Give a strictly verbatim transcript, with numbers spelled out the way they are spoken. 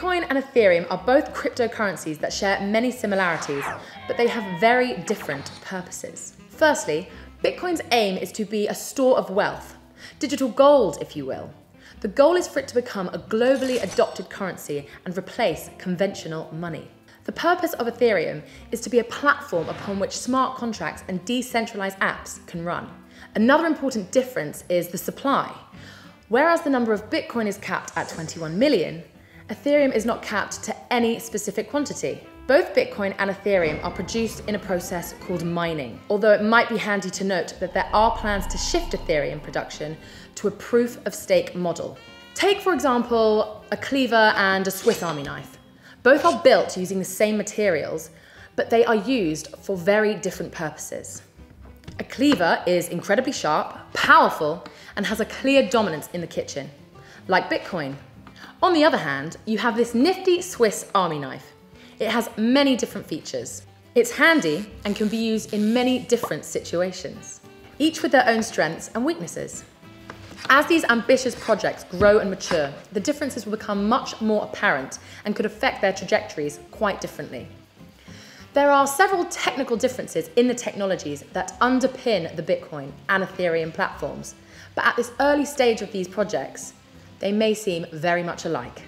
Bitcoin and Ethereum are both cryptocurrencies that share many similarities, but they have very different purposes. Firstly, Bitcoin's aim is to be a store of wealth, digital gold, if you will. The goal is for it to become a globally adopted currency and replace conventional money. The purpose of Ethereum is to be a platform upon which smart contracts and decentralized apps can run. Another important difference is the supply. Whereas the number of Bitcoin is capped at twenty-one million, Ethereum is not capped to any specific quantity. Both Bitcoin and Ethereum are produced in a process called mining, although it might be handy to note that there are plans to shift Ethereum production to a proof-of-stake model. Take, for example, a cleaver and a Swiss Army knife. Both are built using the same materials, but they are used for very different purposes. A cleaver is incredibly sharp, powerful, and has a clear dominance in the kitchen, like Bitcoin. On the other hand, you have this nifty Swiss Army knife. It has many different features. It's handy and can be used in many different situations, each with their own strengths and weaknesses. As these ambitious projects grow and mature, the differences will become much more apparent and could affect their trajectories quite differently. There are several technical differences in the technologies that underpin the Bitcoin and Ethereum platforms, but at this early stage of these projects, they may seem very much alike.